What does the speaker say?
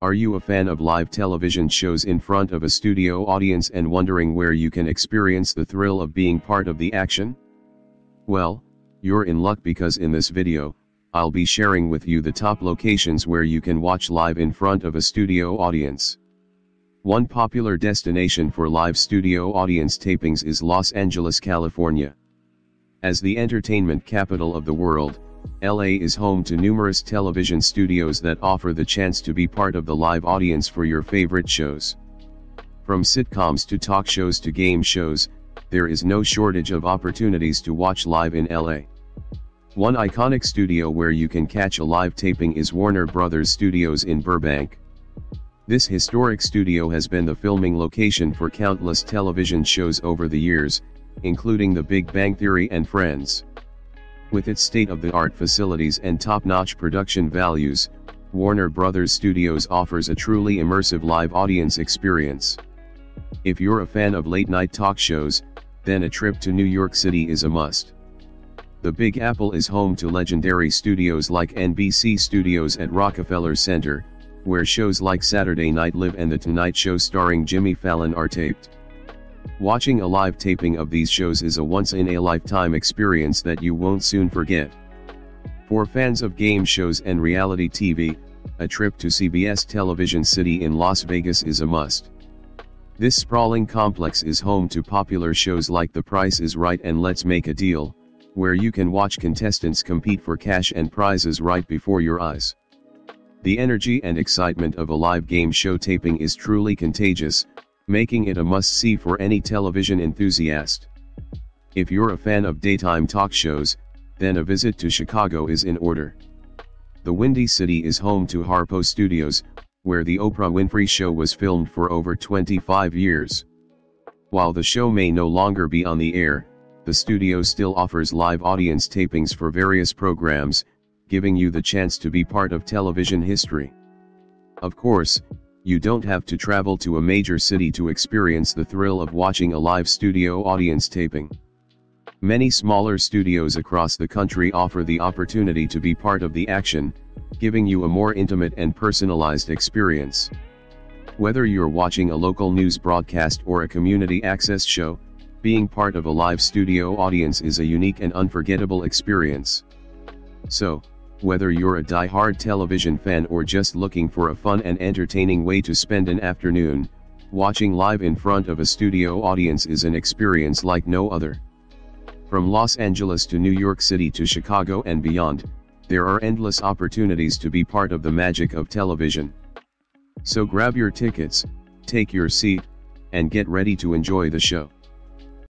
Are you a fan of live television shows in front of a studio audience and wondering where you can experience the thrill of being part of the action? Well, you're in luck, because in this video, I'll be sharing with you the top locations where you can watch live in front of a studio audience. One popular destination for live studio audience tapings is Los Angeles, California. As the entertainment capital of the world, LA is home to numerous television studios that offer the chance to be part of the live audience for your favorite shows. From sitcoms to talk shows to game shows, there is no shortage of opportunities to watch live in LA. One iconic studio where you can catch a live taping is Warner Bros. Studios in Burbank. This historic studio has been the filming location for countless television shows over the years, including The Big Bang Theory and Friends. With its state-of-the-art facilities and top-notch production values, Warner Bros. Studios offers a truly immersive live audience experience. If you're a fan of late-night talk shows, then a trip to New York City is a must. The Big Apple is home to legendary studios like NBC Studios at Rockefeller Center, where shows like Saturday Night Live and The Tonight Show starring Jimmy Fallon are taped. Watching a live taping of these shows is a once-in-a-lifetime experience that you won't soon forget. For fans of game shows and reality TV, a trip to CBS Television City in Las Vegas is a must. This sprawling complex is home to popular shows like The Price is Right and Let's Make a Deal, where you can watch contestants compete for cash and prizes right before your eyes. The energy and excitement of a live game show taping is truly contagious, making it a must-see for any television enthusiast. If you're a fan of daytime talk shows, then a visit to Chicago is in order. The Windy City is home to Harpo Studios, where the Oprah Winfrey Show was filmed for over 25 years. While the show may no longer be on the air, the studio still offers live audience tapings for various programs, giving you the chance to be part of television history. Of course, you don't have to travel to a major city to experience the thrill of watching a live studio audience taping. Many smaller studios across the country offer the opportunity to be part of the action, giving you a more intimate and personalized experience. Whether you're watching a local news broadcast or a community access show, being part of a live studio audience is a unique and unforgettable experience. So, whether you're a die-hard television fan or just looking for a fun and entertaining way to spend an afternoon, watching live in front of a studio audience is an experience like no other. From Los Angeles to New York City to Chicago and beyond, there are endless opportunities to be part of the magic of television. So grab your tickets, take your seat, and get ready to enjoy the show.